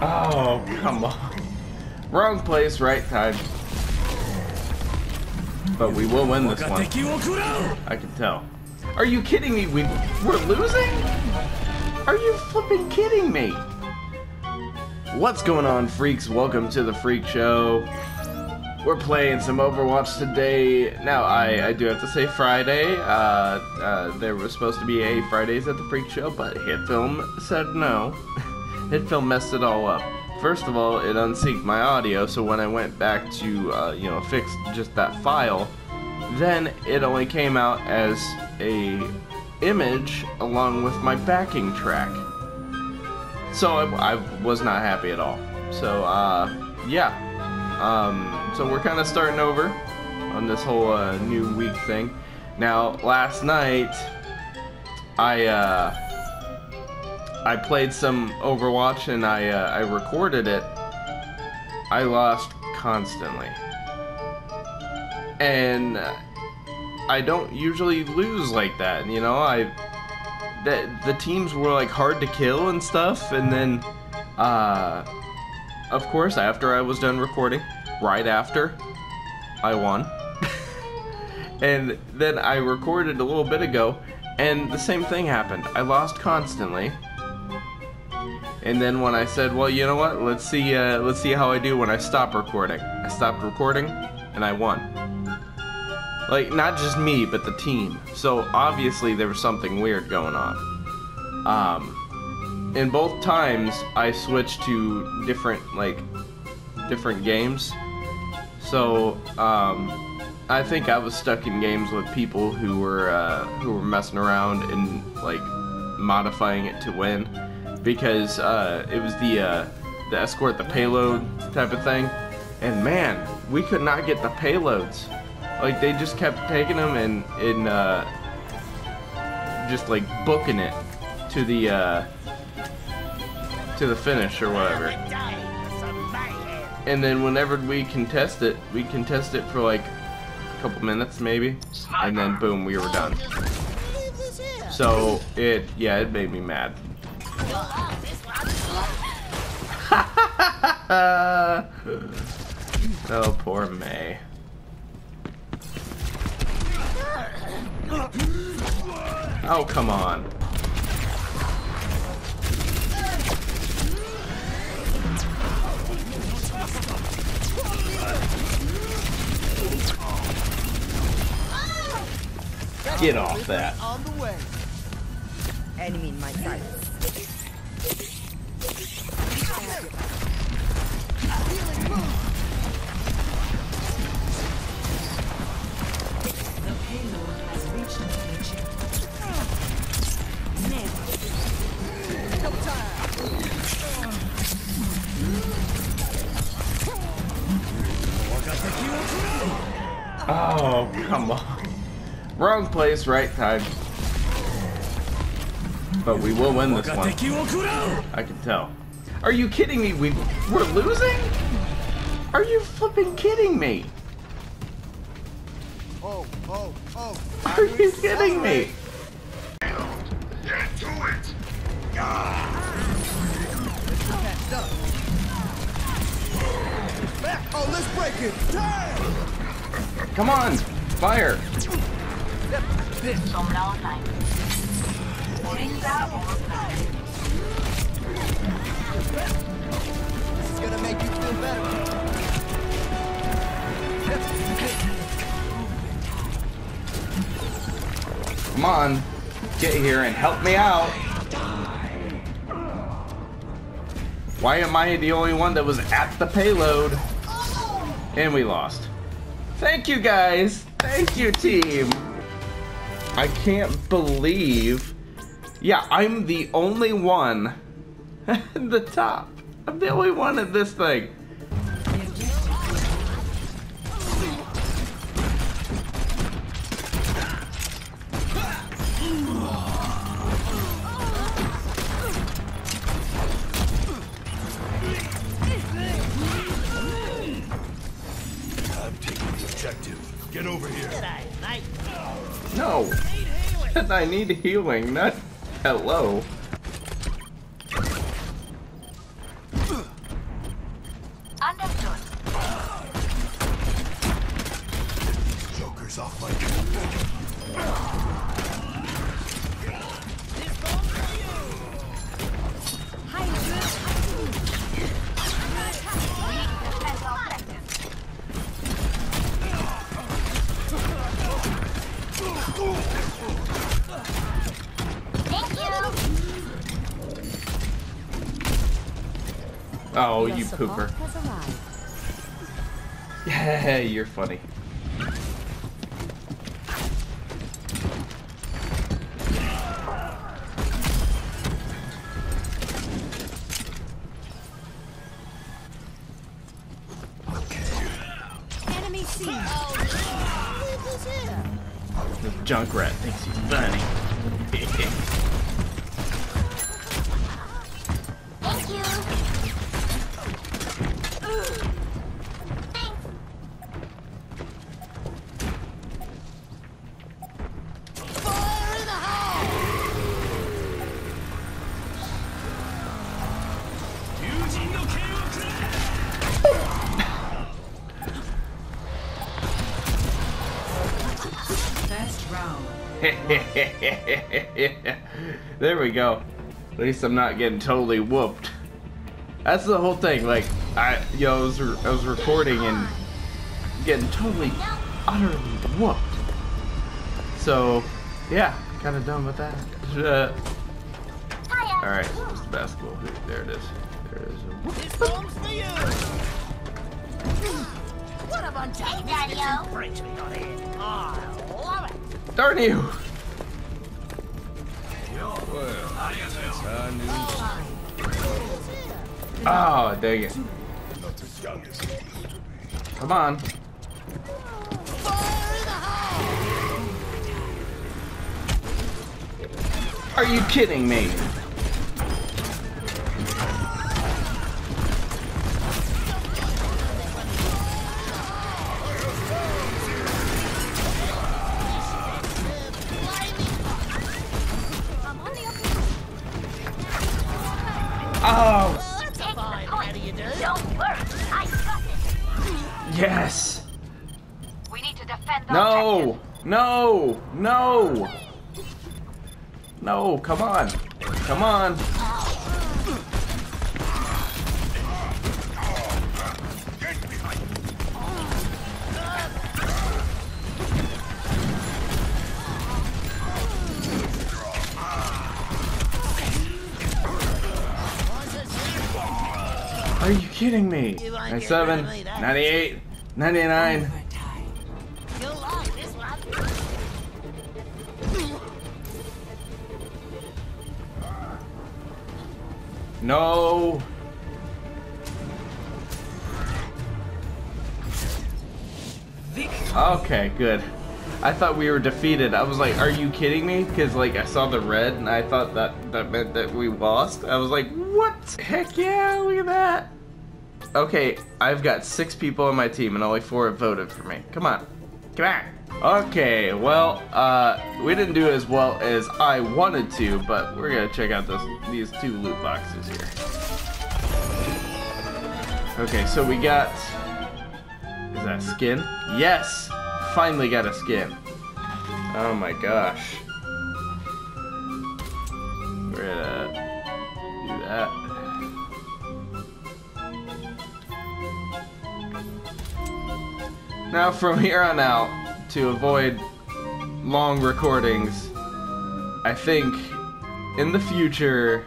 Oh, come on. Wrong place, right time. But we will win this one. I can tell. Are you kidding me? We're losing? Are you flipping kidding me? What's going on, freaks? Welcome to the Freak Show. We're playing some Overwatch today. Now, I do have to say Friday. There was supposed to be a Fridays at the Freak Show, but HitFilm said no. HitFilm messed it all up. First of all, it unsynced my audio, so when I went back to, you know, fix just that file, then it only came out as a image along with my backing track. So I was not happy at all. So, yeah. So we're kind of starting over on this whole new week thing. Now, last night, I played some Overwatch and I recorded it. I lost constantly. And I don't usually lose like that, you know. The teams were like hard to kill and stuff, and then of course after I was done recording, right after, I won. And then I recorded a little bit ago and the same thing happened. I lost constantly. And then when I said, well, you know what, let's see how I do when I stop recording. I stopped recording and I won. Like, not just me, but the team. So, obviously, there was something weird going on. In both times, I switched to different games. So, I think I was stuck in games with people who were messing around and, like, modifying it to win. Because, it was the escort the payload type of thing. And, man, we could not get the payloads. Like, they just kept taking them and just, like, booking it to the finish or whatever. And then whenever we contest it for, like, a couple minutes, maybe. And then, boom, we were done. So, it made me mad. Oh, poor May. Oh, come on. Get off that. Enemy in my sight. The payload has reached the mission. Oh, come on. Wrong place, right time. But we will win this one. I can tell. Are you kidding me? We're losing? Are you flipping kidding me? Are you kidding me? Oh, let's break it! Damn! Come on, fire! This is gonna make you feel better. Come on, get here and help me out. Why am I the only one that was at the payload? And we lost. Thank you, guys. Thank you, team. I can't believe... Yeah, I'm the only one at the top. I'm the only one at this thing. Get over here. No. I need healing, not hello. Oh, you pooper. Yeah, you're funny. Okay. Enemy seen. The Junkrat thinks he's funny. Thank you. There we go. At least I'm not getting totally whooped. That's the whole thing. Like, I was recording and getting totally, utterly whooped. So, yeah, kind of done with that. All right, where's the basketball hoop? There it is. There it is. Darn you! Oh, dang it. Come on. Are you kidding me? Oh! Yes. We need to defend the objective. No, come on. Come on. Are you kidding me? 97, 98, 99. No. Okay, good. I thought we were defeated. I was like, are you kidding me? Because like I saw the red and I thought that meant that we lost. I was like, what? Heck yeah, look at that. Okay, I've got 6 people on my team and only 4 have voted for me. Come on. Come on. Okay, well, we didn't do as well as I wanted to, but we're gonna check out these 2 loot boxes here. Okay, so we got... Is that a skin? Yes! Finally got a skin. Oh my gosh. We're gonna do that. Now from here on out, to avoid long recordings, I think in the future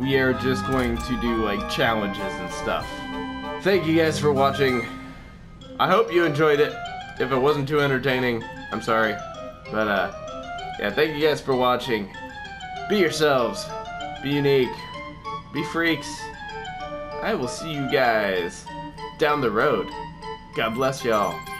we are just going to do like challenges and stuff. Thank you guys for watching. I hope you enjoyed it. If it wasn't too entertaining, I'm sorry. But yeah, thank you guys for watching. Be yourselves. Be unique. Be freaks. I will see you guys down the road. God bless y'all.